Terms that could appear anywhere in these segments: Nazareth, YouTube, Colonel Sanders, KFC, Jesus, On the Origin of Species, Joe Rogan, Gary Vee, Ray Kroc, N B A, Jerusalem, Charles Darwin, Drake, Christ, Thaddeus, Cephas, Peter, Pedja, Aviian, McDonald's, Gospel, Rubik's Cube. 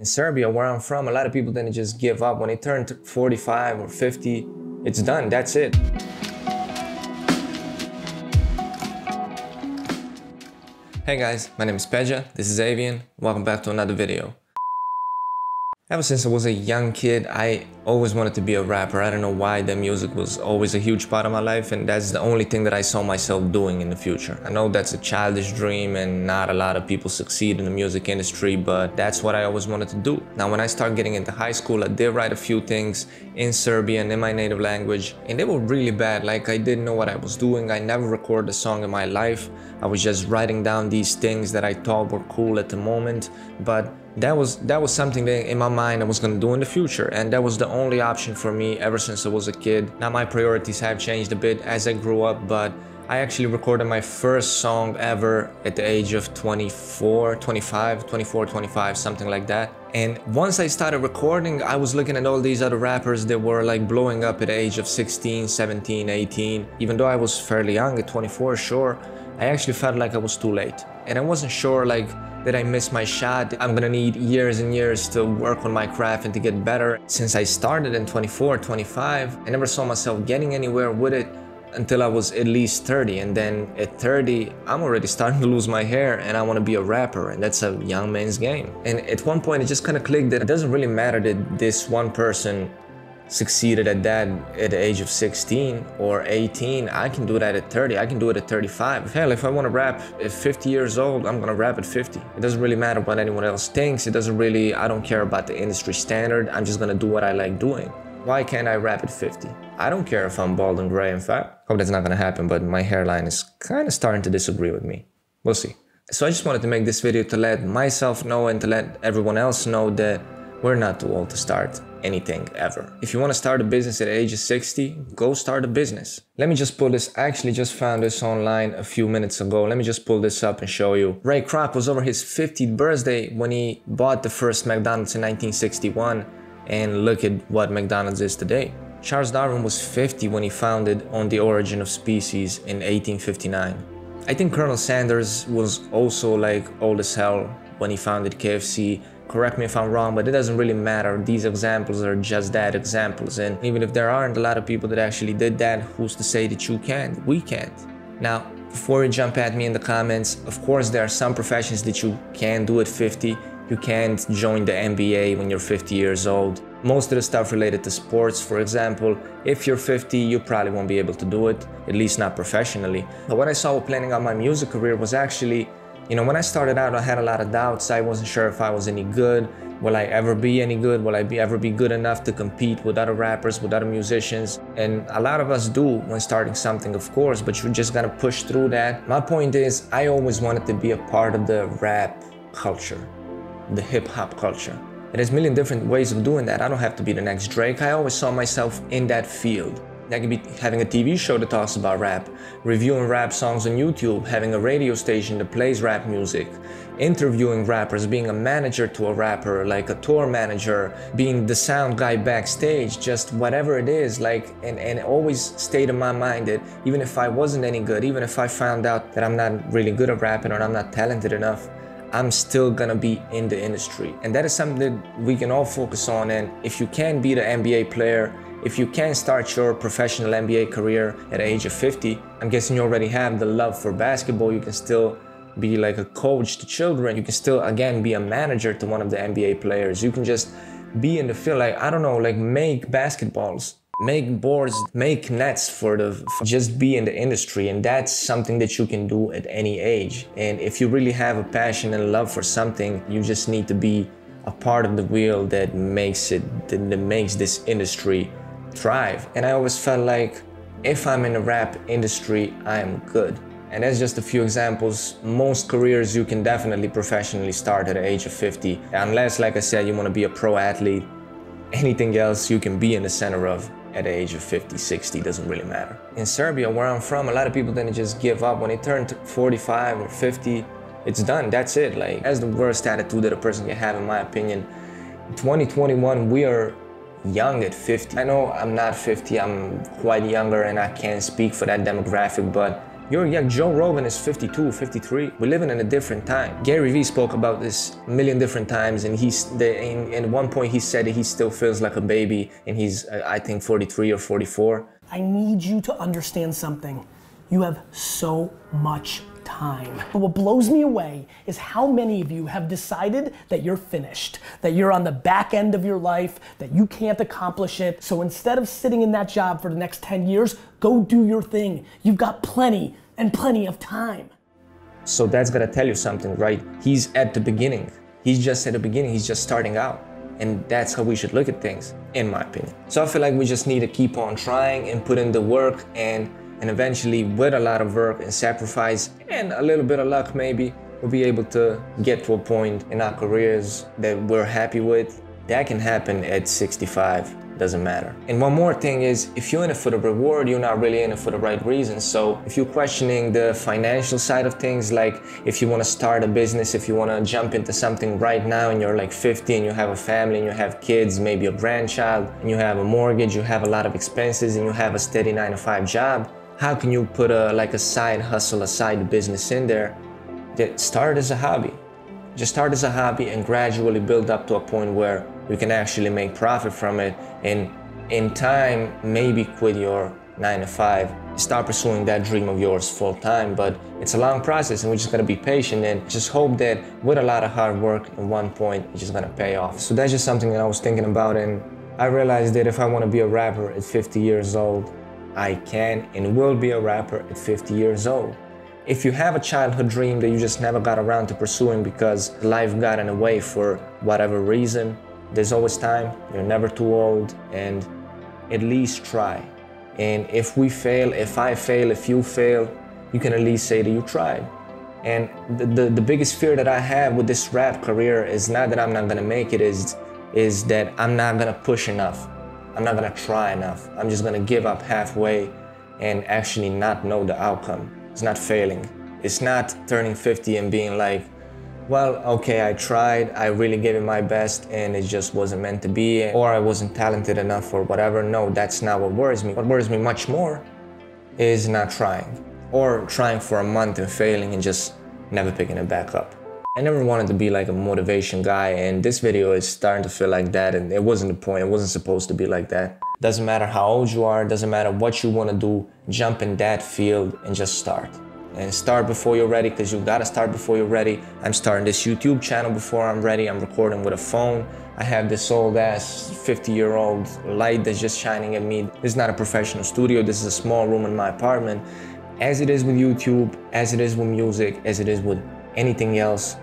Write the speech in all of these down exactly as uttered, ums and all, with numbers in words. In Serbia, where I'm from, a lot of people then just give up. When they turn to forty-five or fifty, it's done, that's it. Hey guys, my name is Pedja, this is Aviian, welcome back to another video. Ever since I was a young kid, I always wanted to be a rapper. I don't know why, that music was always a huge part of my life, and that's the only thing that I saw myself doing in the future. I know that's a childish dream and not a lot of people succeed in the music industry, but that's what I always wanted to do. Now, when I started getting into high school, I did write a few things in Serbian, in my native language, and they were really bad. Like, I didn't know what I was doing. I never recorded a song in my life. I was just writing down these things that I thought were cool at the moment, but That was that was something that in my mind I was gonna do in the future, and that was the only option for me ever since I was a kid. Now my priorities have changed a bit as I grew up, but I actually recorded my first song ever at the age of twenty-four, twenty-five, twenty-four, twenty-five, something like that. And once I started recording, I was looking at all these other rappers that were like blowing up at the age of sixteen, seventeen, eighteen. Even though I was fairly young, at twenty-four, sure, I actually felt like I was too late. And I wasn't sure like that I missed my shot. I'm gonna need years and years to work on my craft and to get better. Since I started in twenty-four, twenty-five, I never saw myself getting anywhere with it until I was at least thirty, and then at thirty I'm already starting to lose my hair and I want to be a rapper, and that's a young man's game. And at one point it just kind of clicked that it doesn't really matter that this one person succeeded at that at the age of sixteen or eighteen. I can do that at thirty, I can do it at thirty-five. Hell, if I want to rap at fifty years old, I'm gonna rap at fifty. It doesn't really matter what anyone else thinks. It doesn't really, I don't care about the industry standard. I'm just gonna do what I like doing. Why can't I rap at fifty? I don't care if I'm bald and gray and fat. Hope that's not gonna happen, but my hairline is kind of starting to disagree with me. We'll see. So I just wanted to make this video to let myself know and to let everyone else know that we're not too old to start anything ever. If you want to start a business at the age of sixty, go start a business. Let me just pull this. I actually just found this online a few minutes ago. Let me just pull this up and show you. Ray Kroc was over his fiftieth birthday when he bought the first McDonald's in nineteen sixty-one, and look at what McDonald's is today. Charles Darwin was fifty when he founded On the Origin of Species in eighteen fifty-nine. I think Colonel Sanders was also like old as hell when he founded K F C. Correct me if I'm wrong, but it doesn't really matter. These examples are just that, examples. And even if there aren't a lot of people that actually did that, who's to say that you can't? We can't. Now, before you jump at me in the comments, of course there are some professions that you can do at fifty. You can't join the N B A when you're fifty years old. Most of the stuff related to sports, for example, if you're fifty, you probably won't be able to do it, at least not professionally. But what I saw while planning out my music career was actually, you know, when I started out, I had a lot of doubts. I wasn't sure if I was any good. Will I ever be any good? Will I be, ever be good enough to compete with other rappers, with other musicians? And a lot of us do when starting something, of course, but you just gotta push through that. My point is, I always wanted to be a part of the rap culture, the hip hop culture. And there's a million different ways of doing that. I don't have to be the next Drake. I always saw myself in that field. That could be having a T V show that talks about rap, reviewing rap songs on YouTube, having a radio station that plays rap music, interviewing rappers, being a manager to a rapper, like a tour manager, being the sound guy backstage, just whatever it is, like, and, and always stayed in my mind that even if I wasn't any good, even if I found out that I'm not really good at rapping or I'm not talented enough, I'm still gonna be in the industry. And that is something that we can all focus on. And if you can be the N B A player, if you can start your professional N B A career at the age of fifty, I'm guessing you already have the love for basketball. You can still be like a coach to children. You can still, again, be a manager to one of the N B A players. You can just be in the field, like, I don't know, like make basketballs, make boards, make nets for the, just be in the industry. And that's something that you can do at any age. And if you really have a passion and love for something, you just need to be a part of the wheel that makes it, that makes this industry thrive. And I always felt like if I'm in the rap industry, I am good. And that's just a few examples. Most careers you can definitely professionally start at the age of fifty, unless, like I said, you want to be a pro athlete. Anything else you can be in the center of at the age of fifty, sixty, doesn't really matter. In Serbia, where I'm from, a lot of people then just give up. When they turn to forty-five or fifty, it's done, that's it. Like, that's the worst attitude that a person can have, in my opinion. twenty twenty-one, we are young at fifty. I know I'm not fifty, I'm quite younger and I can't speak for that demographic, but You're young. Joe Rogan is fifty-two, fifty-three. We're living in a different time. Gary Vee spoke about this a million different times, and he's the, in, in one point he said he still feels like a baby, and he's uh, I think forty-three or forty-four. I need you to understand something. You have so much time. But what blows me away is how many of you have decided that you're finished, that you're on the back end of your life, that you can't accomplish it. So instead of sitting in that job for the next ten years, go do your thing. You've got plenty and plenty of time. So that's gotta tell you something, right? He's at the beginning. He's just at the beginning. He's just starting out. And that's how we should look at things, in my opinion. So I feel like we just need to keep on trying and put in the work, and and eventually with a lot of work and sacrifice and a little bit of luck maybe, we'll be able to get to a point in our careers that we're happy with. That can happen at sixty-five, doesn't matter. And one more thing is, if you're in it for the reward, you're not really in it for the right reasons. So if you're questioning the financial side of things, like if you wanna start a business, if you wanna jump into something right now and you're like fifty and you have a family and you have kids, maybe a grandchild, and you have a mortgage, you have a lot of expenses, and you have a steady nine to five job, how can you put a, like a side hustle, a side business in there that start as a hobby? Just start as a hobby and gradually build up to a point where you can actually make profit from it, and in time, maybe quit your nine to five, start pursuing that dream of yours full time. But it's a long process, and we're just gonna be patient and just hope that with a lot of hard work, at one point, it's just gonna pay off. So that's just something that I was thinking about, and I realized that if I wanna be a rapper at fifty years old, I can and will be a rapper at fifty years old. If you have a childhood dream that you just never got around to pursuing because life got in the way for whatever reason, there's always time, you're never too old, and at least try. And if we fail, if I fail, if you fail, you can at least say that you tried. And the, the, the biggest fear that I have with this rap career is not that I'm not gonna make it, is, is that I'm not gonna push enough. I'm not gonna try enough. I'm just gonna give up halfway and actually not know the outcome. It's not failing. It's not turning fifty and being like, well, okay, I tried, I really gave it my best and it just wasn't meant to be, or I wasn't talented enough or whatever. No, that's not what worries me. What worries me much more is not trying, or trying for a month and failing and just never picking it back up. I never wanted to be like a motivation guy, and this video is starting to feel like that, and it wasn't the point, it wasn't supposed to be like that. Doesn't matter how old you are, doesn't matter what you want to do, jump in that field and just start. And start before you're ready, because you gotta start before you're ready. I'm starting this YouTube channel before I'm ready, I'm recording with a phone. I have this old ass fifty year old light that's just shining at me. This is not a professional studio, this is a small room in my apartment. As it is with YouTube, as it is with music, as it is with anything else,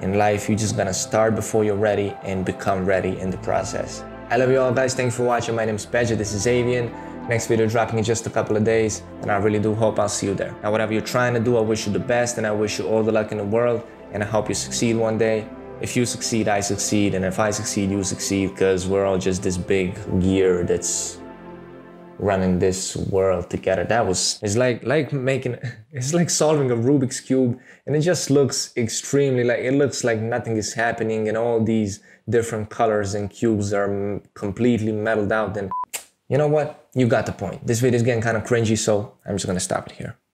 in life, you're just gonna start before you're ready and become ready in the process. I love you all, guys. Thanks for watching. My name is Pedja. This is Aviian. Next video dropping in just a couple of days, and I really do hope I'll see you there. Now, whatever you're trying to do, I wish you the best, and I wish you all the luck in the world, and I hope you succeed one day. If you succeed, I succeed, and if I succeed, you succeed, because we're all just this big gear that's running this world together. That was, it's like like making, it's like solving a Rubik's Cube, and it just looks extremely like, it looks like nothing is happening and all these different colors and cubes are completely metaled out, and you know what? You got the point. This video is getting kind of cringy, so I'm just gonna stop it here.